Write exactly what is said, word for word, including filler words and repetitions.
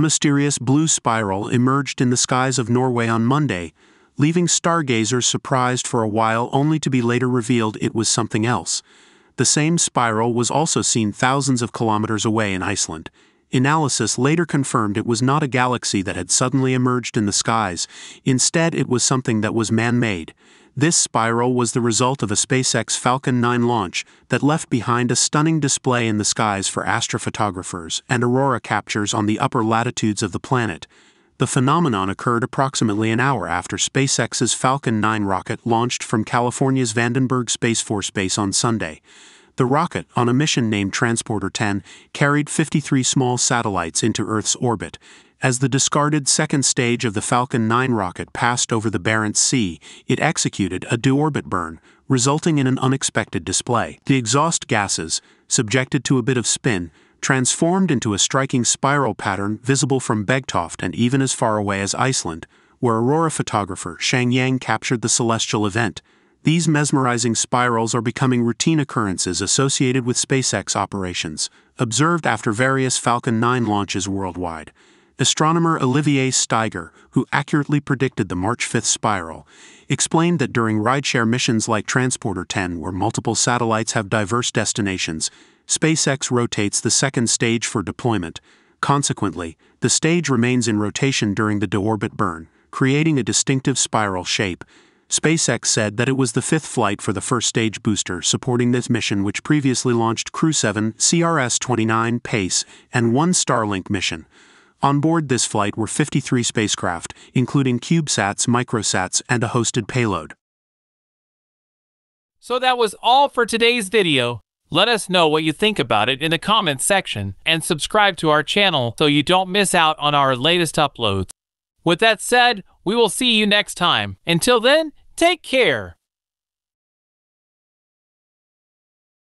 A mysterious blue spiral emerged in the skies of Norway on Monday, leaving stargazers surprised for a while only to be later revealed it was something else. The same spiral was also seen thousands of kilometers away in Iceland. Analysis later confirmed it was not a galaxy that had suddenly emerged in the skies, instead it was something that was man-made. This spiral was the result of a SpaceX Falcon nine launch that left behind a stunning display in the skies for astrophotographers and aurora captures on the upper latitudes of the planet. The phenomenon occurred approximately an hour after SpaceX's Falcon nine rocket launched from California's Vandenberg Space Force Base on Sunday. The rocket, on a mission named Transporter ten, carried fifty-three small satellites into Earth's orbit. As the discarded second stage of the Falcon nine rocket passed over the Barents Sea, it executed a deorbit burn, resulting in an unexpected display. The exhaust gases, subjected to a bit of spin, transformed into a striking spiral pattern visible from Begtoft and even as far away as Iceland, where aurora photographer Shang Yang captured the celestial event. These mesmerizing spirals are becoming routine occurrences associated with SpaceX operations, observed after various Falcon nine launches worldwide. Astronomer Olivier Steiger, who accurately predicted the March fifth spiral, explained that during rideshare missions like Transporter ten, where multiple satellites have diverse destinations, SpaceX rotates the second stage for deployment. Consequently, the stage remains in rotation during the deorbit burn, creating a distinctive spiral shape. SpaceX said that it was the fifth flight for the first stage booster supporting this mission, which previously launched Crew seven, C R S twenty-nine, PACE, and one Starlink mission. On board this flight were fifty-three spacecraft, including CubeSats, microsats, and a hosted payload. So that was all for today's video. Let us know what you think about it in the comments section, and subscribe to our channel so you don't miss out on our latest uploads. With that said, we will see you next time. Until then, take care.